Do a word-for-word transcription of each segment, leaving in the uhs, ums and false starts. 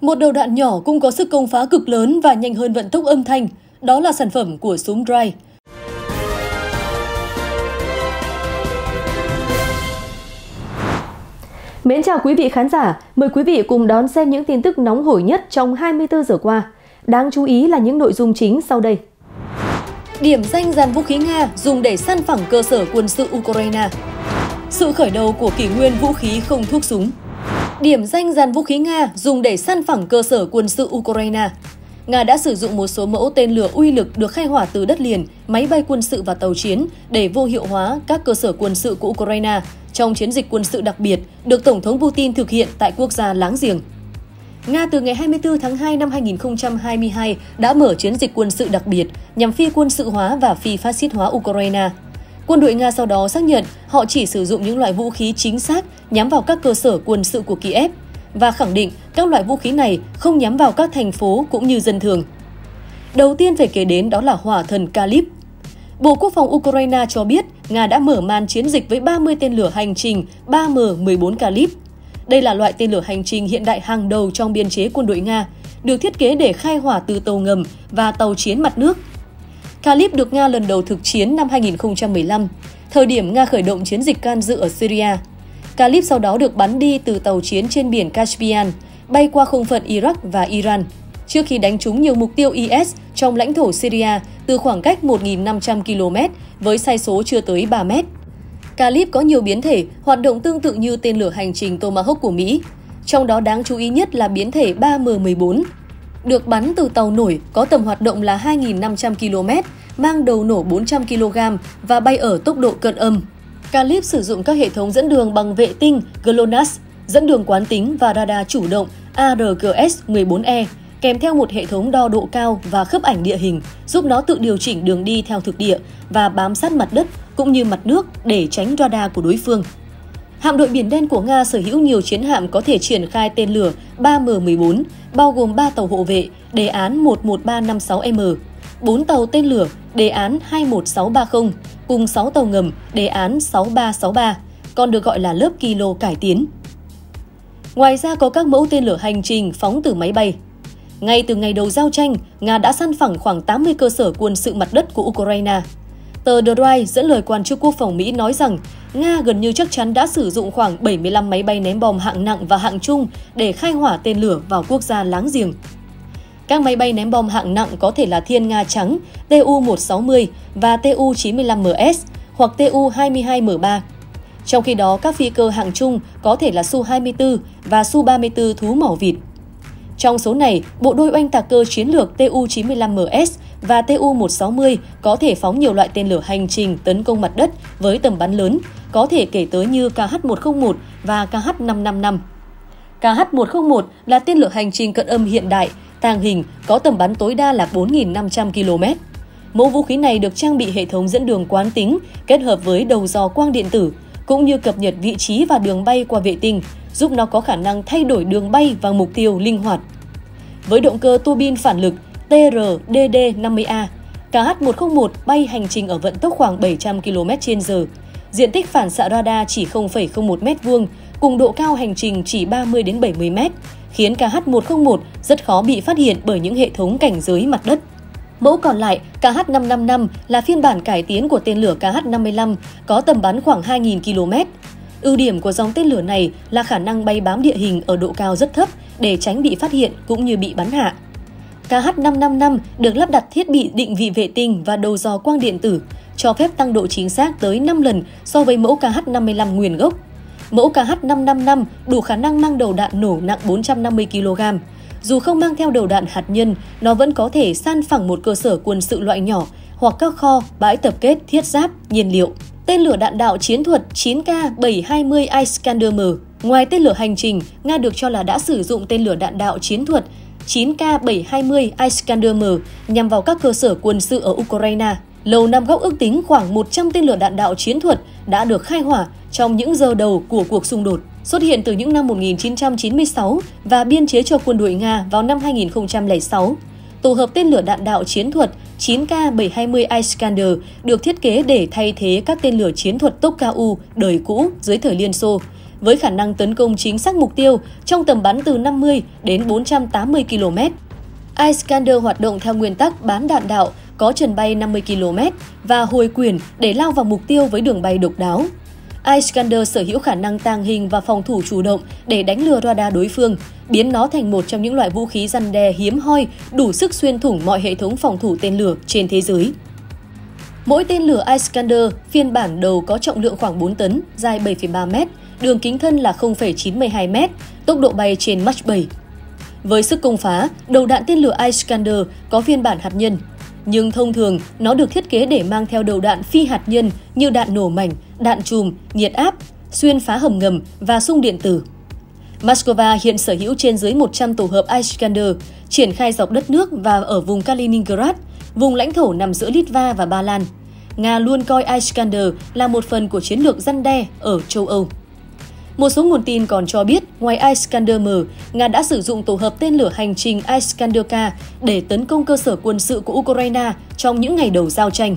Một đầu đạn nhỏ cũng có sức công phá cực lớn và nhanh hơn vận tốc âm thanh, đó là sản phẩm của súng Dry. Mến chào quý vị khán giả, mời quý vị cùng đón xem những tin tức nóng hổi nhất trong hai mươi tư giờ qua. Đáng chú ý là những nội dung chính sau đây. Điểm danh dàn vũ khí Nga dùng để săn phẳng cơ sở quân sự Ukraine. Sự khởi đầu của kỷ nguyên vũ khí không thuốc súng. Điểm danh dàn vũ khí Nga dùng để săn phẳng cơ sở quân sự Ukraine. Nga đã sử dụng một số mẫu tên lửa uy lực được khai hỏa từ đất liền, máy bay quân sự và tàu chiến để vô hiệu hóa các cơ sở quân sự của Ukraine trong chiến dịch quân sự đặc biệt được Tổng thống Putin thực hiện tại quốc gia láng giềng. Nga từ ngày hai mươi tư tháng hai năm hai nghìn không trăm hai mươi hai đã mở chiến dịch quân sự đặc biệt nhằm phi quân sự hóa và phi phát xít hóa Ukraine. Quân đội Nga sau đó xác nhận họ chỉ sử dụng những loại vũ khí chính xác nhắm vào các cơ sở quân sự của Kiev và khẳng định các loại vũ khí này không nhắm vào các thành phố cũng như dân thường. Đầu tiên phải kể đến đó là hỏa thần Kalibr. Bộ Quốc phòng Ukraine cho biết Nga đã mở màn chiến dịch với ba mươi tên lửa hành trình ba M mười bốn Kalibr. Đây là loại tên lửa hành trình hiện đại hàng đầu trong biên chế quân đội Nga, được thiết kế để khai hỏa từ tàu ngầm và tàu chiến mặt nước. Kalibr được Nga lần đầu thực chiến năm hai nghìn không trăm mười lăm, thời điểm Nga khởi động chiến dịch can dự ở Syria. Kalibr sau đó được bắn đi từ tàu chiến trên biển Caspian, bay qua không phận Iraq và Iran, trước khi đánh trúng nhiều mục tiêu I S trong lãnh thổ Syria từ khoảng cách một nghìn năm trăm ki lô mét với sai số chưa tới ba mét. Kalibr có nhiều biến thể hoạt động tương tự như tên lửa hành trình Tomahawk của Mỹ, trong đó đáng chú ý nhất là biến thể ba M mười bốn. Được bắn từ tàu nổi có tầm hoạt động là hai nghìn năm trăm ki lô mét, mang đầu nổ bốn trăm ki lô gam và bay ở tốc độ cận âm. Kalibr sử dụng các hệ thống dẫn đường bằng vệ tinh GLONASS, dẫn đường quán tính và radar chủ động A R G S mười bốn E, kèm theo một hệ thống đo độ cao và khớp ảnh địa hình, giúp nó tự điều chỉnh đường đi theo thực địa và bám sát mặt đất cũng như mặt nước để tránh radar của đối phương. Hạm đội Biển Đen của Nga sở hữu nhiều chiến hạm có thể triển khai tên lửa ba M mười bốn, bao gồm ba tàu hộ vệ đề án một một ba năm sáu M, bốn tàu tên lửa đề án hai một sáu ba không cùng sáu tàu ngầm đề án sáu ba sáu ba, còn được gọi là lớp Kilo cải tiến. Ngoài ra có các mẫu tên lửa hành trình phóng từ máy bay. Ngay từ ngày đầu giao tranh, Nga đã săn phẳng khoảng tám mươi cơ sở quân sự mặt đất của Ukraine. Tờ The Drive dẫn lời quan chức quốc phòng Mỹ nói rằng Nga gần như chắc chắn đã sử dụng khoảng bảy mươi lăm máy bay ném bom hạng nặng và hạng trung để khai hỏa tên lửa vào quốc gia láng giềng. Các máy bay ném bom hạng nặng có thể là Thiên Nga Trắng, Tu một sáu không và Tu chín mươi lăm M S hoặc Tu hai mươi hai M ba. Trong khi đó, các phi cơ hạng trung có thể là Su hai mươi tư và Su ba mươi tư thú mỏ vịt. Trong số này, bộ đôi oanh tạc cơ chiến lược Tu chín mươi lăm M S và Tu một sáu không có thể phóng nhiều loại tên lửa hành trình tấn công mặt đất với tầm bắn lớn, có thể kể tới như Kh một không một và Kh năm năm năm. Kh một không một là tên lửa hành trình cận âm hiện đại, tàng hình, có tầm bắn tối đa là bốn nghìn năm trăm ki lô mét. Mẫu vũ khí này được trang bị hệ thống dẫn đường quán tính kết hợp với đầu dò quang điện tử, cũng như cập nhật vị trí và đường bay qua vệ tinh, giúp nó có khả năng thay đổi đường bay và mục tiêu linh hoạt. Với động cơ tua bin phản lực T R D D năm mươi A, Kh một không một bay hành trình ở vận tốc khoảng bảy trăm ki lô mét trên giờ, diện tích phản xạ radar chỉ không phẩy không một mét vuông, cùng độ cao hành trình chỉ ba mươi đến bảy mươi mét, khiến Kh một không một rất khó bị phát hiện bởi những hệ thống cảnh giới mặt đất. Mẫu còn lại, Kh năm năm năm là phiên bản cải tiến của tên lửa Kh năm mươi lăm, có tầm bắn khoảng hai nghìn ki lô mét. Ưu điểm của dòng tên lửa này là khả năng bay bám địa hình ở độ cao rất thấp để tránh bị phát hiện cũng như bị bắn hạ. Kh năm năm năm được lắp đặt thiết bị định vị vệ tinh và đầu dò quang điện tử, cho phép tăng độ chính xác tới năm lần so với mẫu Kh năm mươi lăm nguyên gốc. Mẫu Kh năm năm năm đủ khả năng mang đầu đạn nổ nặng bốn trăm năm mươi ki lô gam. Dù không mang theo đầu đạn hạt nhân, nó vẫn có thể san phẳng một cơ sở quân sự loại nhỏ hoặc các kho, bãi tập kết, thiết giáp, nhiên liệu. Tên lửa đạn đạo chiến thuật chín K bảy hai mươi Iskander-M. Ngoài tên lửa hành trình, Nga được cho là đã sử dụng tên lửa đạn đạo chiến thuật chín K bảy hai mươi Iskander-M nhằm vào các cơ sở quân sự ở Ukraine. Lầu Năm Góc ước tính khoảng một trăm tên lửa đạn đạo chiến thuật đã được khai hỏa trong những giờ đầu của cuộc xung đột, xuất hiện từ những năm một nghìn chín trăm chín mươi sáu và biên chế cho quân đội Nga vào năm hai nghìn không trăm lẻ sáu. Tổ hợp tên lửa đạn đạo chiến thuật chín K bảy hai mươi Iskander được thiết kế để thay thế các tên lửa chiến thuật Tochka U đời cũ dưới thời Liên Xô với khả năng tấn công chính xác mục tiêu trong tầm bắn từ năm mươi đến bốn trăm tám mươi ki lô mét. Iskander hoạt động theo nguyên tắc bán đạn đạo, có trần bay năm mươi ki lô mét và hồi quyển để lao vào mục tiêu với đường bay độc đáo. Iskander sở hữu khả năng tàng hình và phòng thủ chủ động để đánh lừa radar đối phương, biến nó thành một trong những loại vũ khí răn đe hiếm hoi đủ sức xuyên thủng mọi hệ thống phòng thủ tên lửa trên thế giới. Mỗi tên lửa Iskander phiên bản đầu có trọng lượng khoảng bốn tấn, dài bảy phẩy ba mét, đường kính thân là không phẩy chín mươi hai mét, tốc độ bay trên Mach bảy. Với sức công phá, đầu đạn tên lửa Iskander có phiên bản hạt nhân, nhưng thông thường nó được thiết kế để mang theo đầu đạn phi hạt nhân như đạn nổ mảnh, đạn chùm, nhiệt áp, xuyên phá hầm ngầm và xung điện tử. Moscow hiện sở hữu trên dưới một trăm tổ hợp Iskander, triển khai dọc đất nước và ở vùng Kaliningrad, vùng lãnh thổ nằm giữa Litva và Ba Lan. Nga luôn coi Iskander là một phần của chiến lược răn đe ở châu Âu. Một số nguồn tin còn cho biết, ngoài Iskander-M, Nga đã sử dụng tổ hợp tên lửa hành trình Iskander-K để tấn công cơ sở quân sự của Ukraine trong những ngày đầu giao tranh.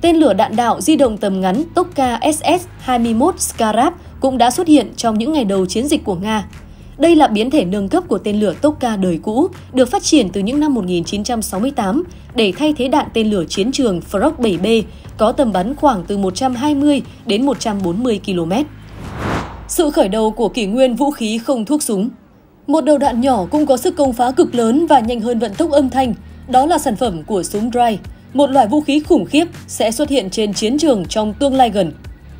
Tên lửa đạn đạo di động tầm ngắn Tochka S S hai mươi mốt Scarab cũng đã xuất hiện trong những ngày đầu chiến dịch của Nga. Đây là biến thể nâng cấp của tên lửa Tochka đời cũ, được phát triển từ những năm một nghìn chín trăm sáu mươi tám để thay thế đạn tên lửa chiến trường Frog bảy B có tầm bắn khoảng từ một trăm hai mươi đến một trăm bốn mươi ki lô mét. Sự khởi đầu của kỷ nguyên vũ khí không thuốc súng. Một đầu đạn nhỏ cũng có sức công phá cực lớn và nhanh hơn vận tốc âm thanh. Đó là sản phẩm của súng Dry, một loại vũ khí khủng khiếp sẽ xuất hiện trên chiến trường trong tương lai gần.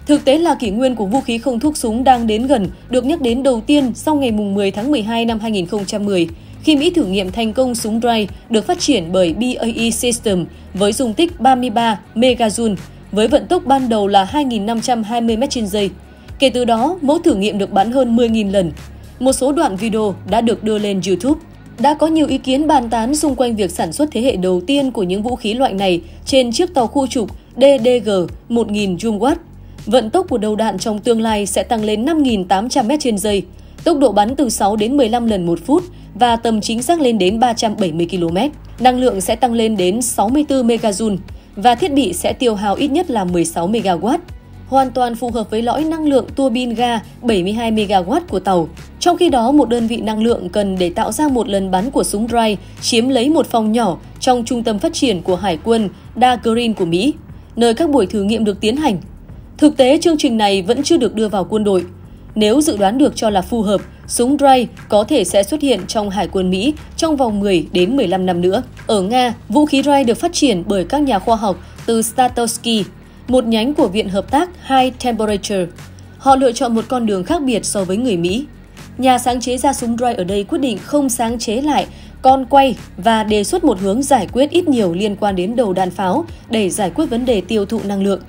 Thực tế là kỷ nguyên của vũ khí không thuốc súng đang đến gần, được nhắc đến đầu tiên sau ngày mười tháng mười hai năm hai nghìn không trăm mười, khi Mỹ thử nghiệm thành công súng Dry được phát triển bởi B A E Systems với dung tích ba mươi ba megajoule với vận tốc ban đầu là hai nghìn năm trăm hai mươi mét trên giây. Kể từ đó, mẫu thử nghiệm được bắn hơn mười nghìn lần. Một số đoạn video đã được đưa lên YouTube. Đã có nhiều ý kiến bàn tán xung quanh việc sản xuất thế hệ đầu tiên của những vũ khí loại này trên chiếc tàu khu trục D D G một nghìn Zumwalt. Vận tốc của đầu đạn trong tương lai sẽ tăng lên năm nghìn tám trăm mét trên giây, tốc độ bắn từ sáu đến mười lăm lần một phút và tầm chính xác lên đến ba trăm bảy mươi ki lô mét. Năng lượng sẽ tăng lên đến sáu mươi tư megajoule và thiết bị sẽ tiêu hao ít nhất là mười sáu megawatt. Hoàn toàn phù hợp với lõi năng lượng tua bin ga bảy mươi hai megawatt của tàu. Trong khi đó, một đơn vị năng lượng cần để tạo ra một lần bắn của súng Dry chiếm lấy một phòng nhỏ trong trung tâm phát triển của Hải quân Dahlgren của Mỹ, nơi các buổi thử nghiệm được tiến hành. Thực tế, chương trình này vẫn chưa được đưa vào quân đội. Nếu dự đoán được cho là phù hợp, súng Dry có thể sẽ xuất hiện trong Hải quân Mỹ trong vòng mười đến mười lăm năm nữa. Ở Nga, vũ khí Dry được phát triển bởi các nhà khoa học từ Statovsky, một nhánh của Viện Hợp tác High Temperature. Họ lựa chọn một con đường khác biệt so với người Mỹ. Nhà sáng chế ra súng Dry ở đây quyết định không sáng chế lại con quay và đề xuất một hướng giải quyết ít nhiều liên quan đến đầu đạn pháo để giải quyết vấn đề tiêu thụ năng lượng.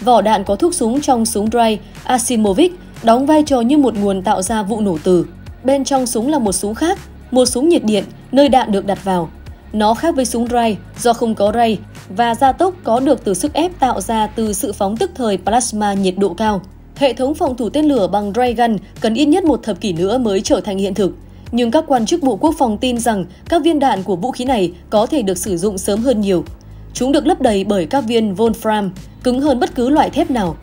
Vỏ đạn có thuốc súng trong súng Dry Asimovic đóng vai trò như một nguồn tạo ra vụ nổ từ. Bên trong súng là một súng khác, một súng nhiệt điện, nơi đạn được đặt vào. Nó khác với súng Dry do không có ray và gia tốc có được từ sức ép tạo ra từ sự phóng tức thời plasma nhiệt độ cao. Hệ thống phòng thủ tên lửa bằng Dragon cần ít nhất một thập kỷ nữa mới trở thành hiện thực, nhưng các quan chức Bộ Quốc phòng tin rằng các viên đạn của vũ khí này có thể được sử dụng sớm hơn nhiều. Chúng được lấp đầy bởi các viên Wolfram, cứng hơn bất cứ loại thép nào.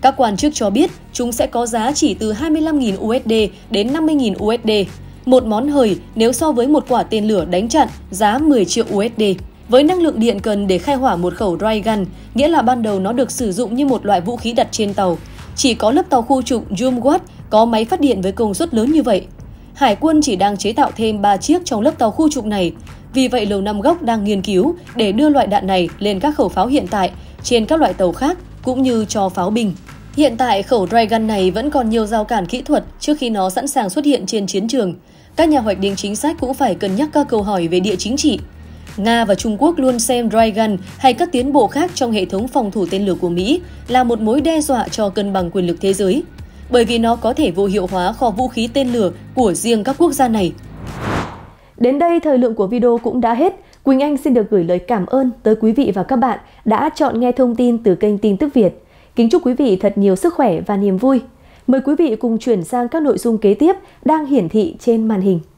Các quan chức cho biết chúng sẽ có giá chỉ từ hai mươi lăm nghìn u ét đê đến năm mươi nghìn u ét đê, một món hời nếu so với một quả tên lửa đánh chặn giá mười triệu u ét đê. Với năng lượng điện cần để khai hỏa một khẩu Dragon, nghĩa là ban đầu nó được sử dụng như một loại vũ khí đặt trên tàu. Chỉ có lớp tàu khu trục Zumwalt có máy phát điện với công suất lớn như vậy. Hải quân chỉ đang chế tạo thêm ba chiếc trong lớp tàu khu trục này. Vì vậy, Lầu Năm Góc đang nghiên cứu để đưa loại đạn này lên các khẩu pháo hiện tại, trên các loại tàu khác, cũng như cho pháo binh. Hiện tại, khẩu Dragon này vẫn còn nhiều rào cản kỹ thuật trước khi nó sẵn sàng xuất hiện trên chiến trường. Các nhà hoạch định chính sách cũng phải cân nhắc các câu hỏi về địa chính trị. Nga và Trung Quốc luôn xem Dragon hay các tiến bộ khác trong hệ thống phòng thủ tên lửa của Mỹ là một mối đe dọa cho cân bằng quyền lực thế giới, bởi vì nó có thể vô hiệu hóa kho vũ khí tên lửa của riêng các quốc gia này. Đến đây, thời lượng của video cũng đã hết. Quỳnh Anh xin được gửi lời cảm ơn tới quý vị và các bạn đã chọn nghe thông tin từ kênh Tin Tức Việt. Kính chúc quý vị thật nhiều sức khỏe và niềm vui. Mời quý vị cùng chuyển sang các nội dung kế tiếp đang hiển thị trên màn hình.